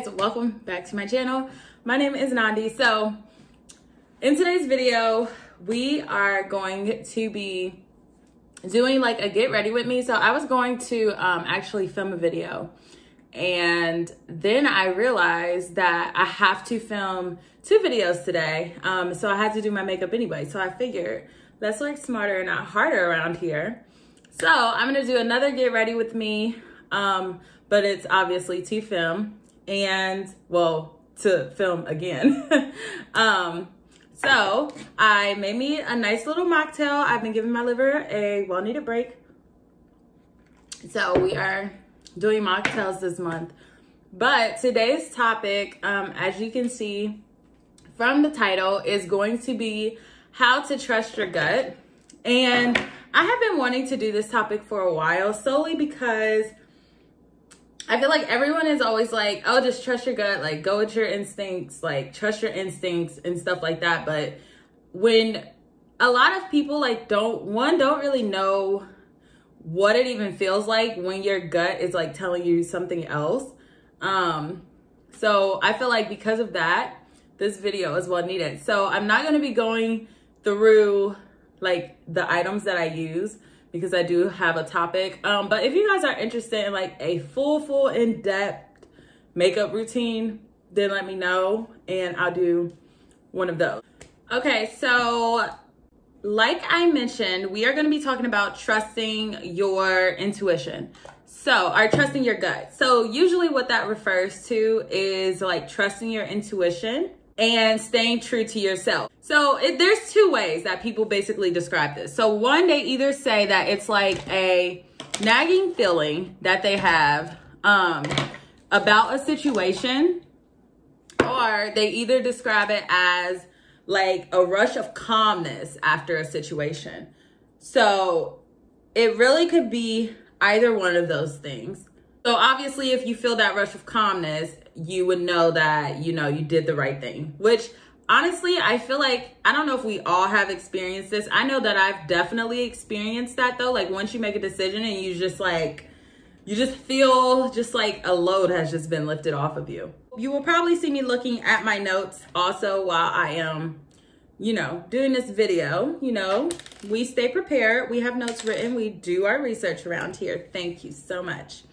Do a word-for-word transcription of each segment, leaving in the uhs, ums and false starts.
guys, welcome back to my channel. My name is Nandi. So in today's video we are going to be doing like a get ready with me. So I was going to um actually film a video, and then I realized that I have to film two videos today, um so I had to do my makeup anyway. So I figured that's like smarter and not harder around here. So I'm gonna do another get ready with me, um but it's obviously to film, and well, to film again. um, so I made me a nice little mocktail. I've been giving my liver a well-needed break. So we are doing mocktails this month. But today's topic, um, as you can see from the title, is going to be how to trust your gut. And I have been wanting to do this topic for a while, solely because I feel like everyone is always like, oh, just trust your gut, like go with your instincts, like trust your instincts and stuff like that. But when a lot of people like don't, one, don't really know what it even feels like when your gut is like telling you something else. Um, so I feel like because of that, this video is well needed. So I'm not going to be going through like the items that I use, because I do have a topic. Um, but if you guys are interested in like a full, full in-depth makeup routine, then let me know and I'll do one of those. Okay, so like I mentioned, we are gonna be talking about trusting your intuition. So, or trusting your gut. So usually what that refers to is like trusting your intuition and staying true to yourself. So it, there's two ways that people basically describe this. So one, they either say that it's like a nagging feeling that they have um, about a situation, or they either describe it as like a rush of calmness after a situation. So it really could be either one of those things. So obviously if you feel that rush of calmness, you would know that, you know, you did the right thing, which honestly, I feel like, I don't know if we all have experienced this. I know that I've definitely experienced that though. Like once you make a decision and you just like, you just feel just like a load has just been lifted off of you. You will probably see me looking at my notes also while I am, you know, doing this video. You know, we stay prepared. We have notes written. We do our research around here. Thank you so much.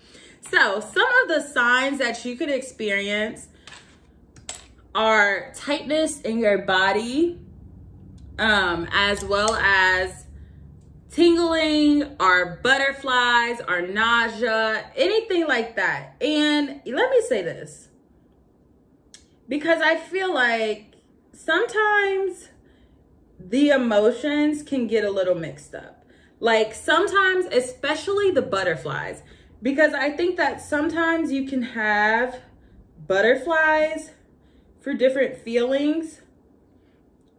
So some of the signs that you could experience are tightness in your body, um, as well as tingling or butterflies or nausea, anything like that. And let me say this, because I feel like sometimes the emotions can get a little mixed up. Like sometimes, especially the butterflies, because I think that sometimes you can have butterflies for different feelings.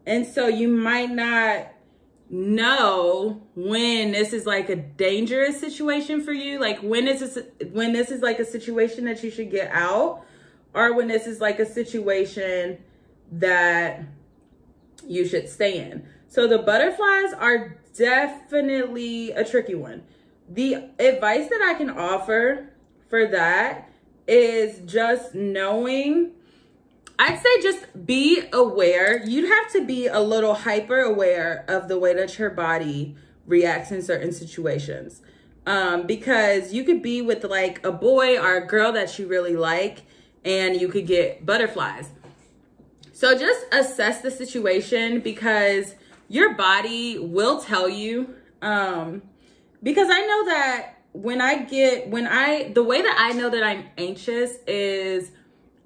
And so you might not know when this is like a dangerous situation for you. Like when this is, when this is like a situation that you should get out, or when this is like a situation that you should stay in. So the butterflies are definitely a tricky one. The advice that I can offer for that is just knowing, I'd say just be aware. You'd have to be a little hyper aware of the way that your body reacts in certain situations. Um, because you could be with like a boy or a girl that you really like and you could get butterflies. So just assess the situation, because your body will tell you, um, because I know that when I get, when I, the way that I know that I'm anxious is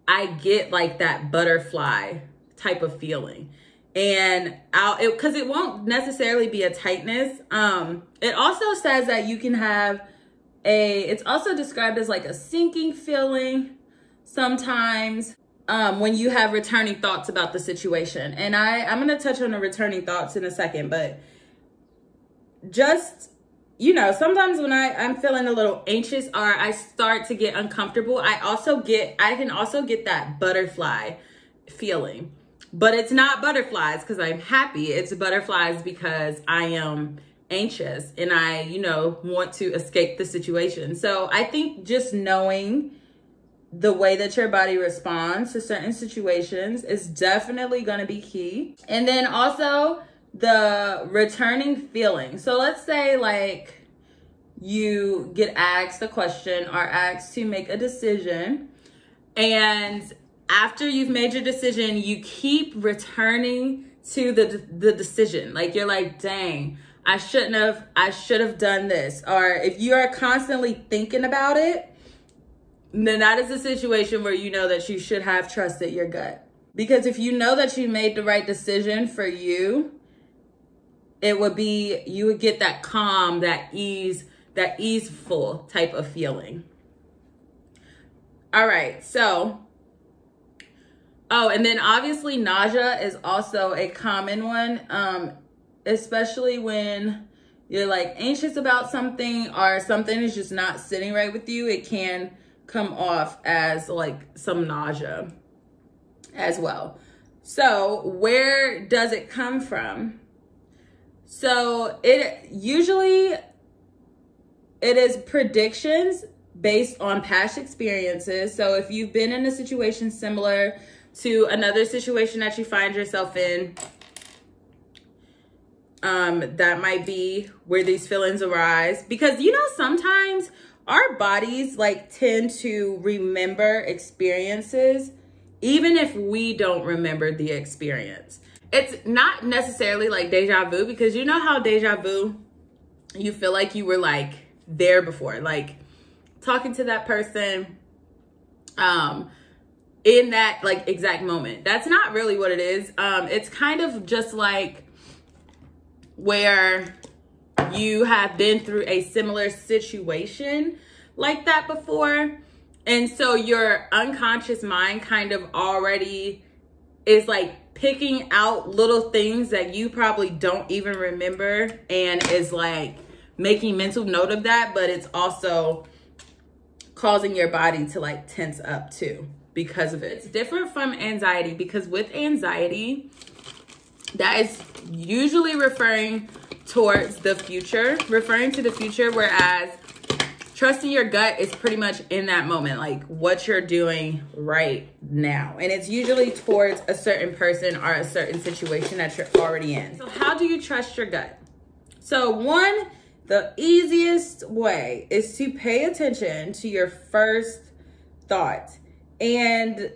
I get like that butterfly type of feeling. And I'll, it, cause it won't necessarily be a tightness. Um, it also says that you can have a, it's also described as like a sinking feeling sometimes, um, when you have returning thoughts about the situation. And I, I'm gonna touch on the returning thoughts in a second, but just, you know, sometimes when I, I'm feeling a little anxious or I start to get uncomfortable, I also get, I can also get that butterfly feeling. But it's not butterflies because I'm happy. It's butterflies because I am anxious and I, you know, want to escape the situation. So I think just knowing the way that your body responds to certain situations is definitely going to be key. And then also the returning feeling. So let's say like you get asked a question or asked to make a decision, and after you've made your decision, you keep returning to the the decision. Like you're like, dang, I shouldn't have, I should have done this. Or if you are constantly thinking about it, then that is a situation where you know that you should have trusted your gut. Because if you know that you made the right decision for you, it would be, you would get that calm, that ease, that easeful type of feeling. All right, so, oh, and then obviously nausea is also a common one, um, especially when you're like anxious about something or something is just not sitting right with you. It can come off as like some nausea as well. So where does it come from? So it usually, it is predictions based on past experiences. So if you've been in a situation similar to another situation that you find yourself in, um, that might be where these feelings arise. Because, you know, sometimes our bodies like tend to remember experiences, even if we don't remember the experience. It's not necessarily like deja vu, because you know how deja vu, you feel like you were like there before, like talking to that person um, in that like exact moment. That's not really what it is. Um, it's kind of just like where you have been through a similar situation like that before. And so your unconscious mind kind of already is like picking out little things that you probably don't even remember, and is like making mental note of that, but it's also causing your body to like tense up too because of it. It's different from anxiety, because with anxiety, that is usually referring towards the future, referring to the future, whereas trusting your gut is pretty much in that moment, like what you're doing right now. And it's usually towards a certain person or a certain situation that you're already in. So how do you trust your gut? So one, the easiest way is to pay attention to your first thought. And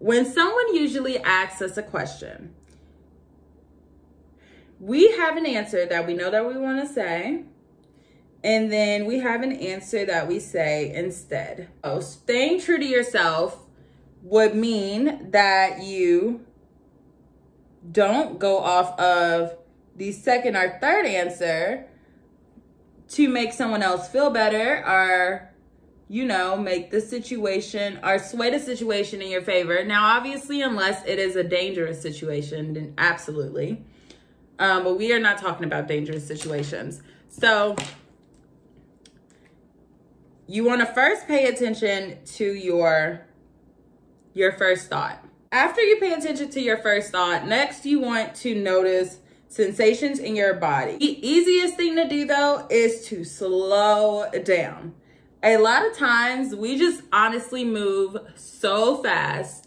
when someone usually asks us a question, we have an answer that we know that we want to say, and then we have an answer that we say instead. So staying true to yourself would mean that you don't go off of the second or third answer to make someone else feel better, or, you know, make the situation or sway the situation in your favor. Now, obviously, unless it is a dangerous situation, then absolutely. Um, but we are not talking about dangerous situations. So you want to first pay attention to your, your first thought. After you pay attention to your first thought, next you want to notice sensations in your body. The easiest thing to do though is to slow down. A lot of times we just honestly move so fast,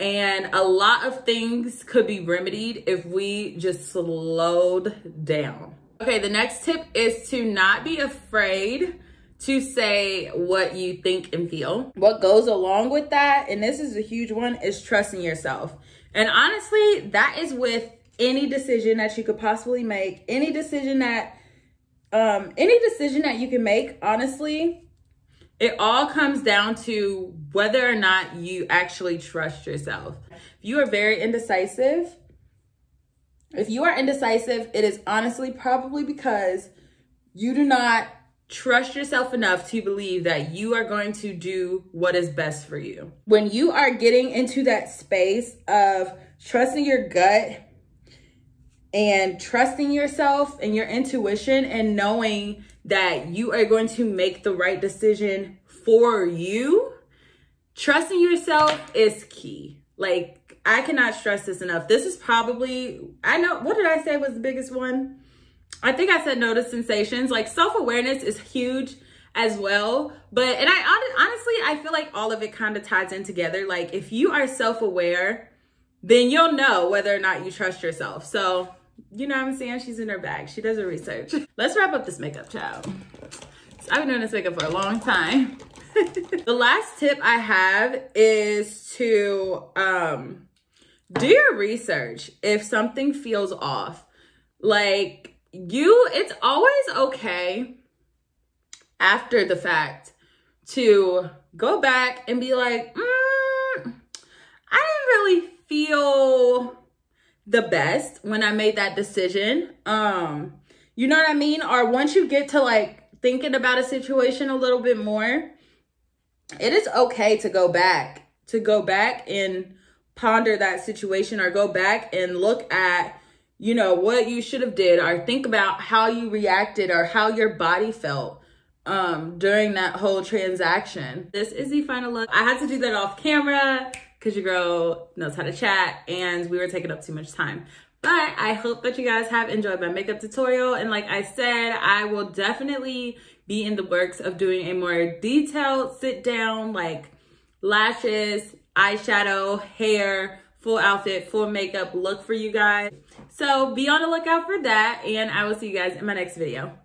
and a lot of things could be remedied if we just slowed down. Okay, the next tip is to not be afraid to say what you think and feel. What goes along with that, and this is a huge one, is trusting yourself. And honestly, that is with any decision that you could possibly make, any decision that, um, any decision that you can make, honestly. It all comes down to whether or not you actually trust yourself. If you are very indecisive, if you are indecisive, it is honestly probably because you do not trust yourself enough to believe that you are going to do what is best for you. When you are getting into that space of trusting your gut and trusting yourself and your intuition, and knowing that you are going to make the right decision for you, trusting yourself is key. Like, I cannot stress this enough. This is probably, I know, what did I say was the biggest one? I think I said notice sensations. Like, self-awareness is huge. as well. But, and I honestly, I feel like all of it kind of ties in together. Like, if you are self-aware, then you'll know whether or not you trust yourself. So, you know what I'm saying? She's in her bag. She does her research. Let's wrap up this makeup, child. So I've been doing this makeup for a long time. The last tip I have is to um, do your research if something feels off. Like, you, it's always okay after the fact to go back and be like, mm, I didn't really feel the best when I made that decision. Um, you know what I mean? Or once you get to like thinking about a situation a little bit more, it is okay to go back, to go back and ponder that situation, or go back and look at, you know, what you should have did, or think about how you reacted or how your body felt um, during that whole transaction. This is the final look. I had to do that off camera because your girl knows how to chat and we were taking up too much time. But I hope that you guys have enjoyed my makeup tutorial. And like I said, I will definitely be in the works of doing a more detailed sit down, like lashes, eyeshadow, hair, full outfit, full makeup look for you guys. So be on the lookout for that. And I will see you guys in my next video.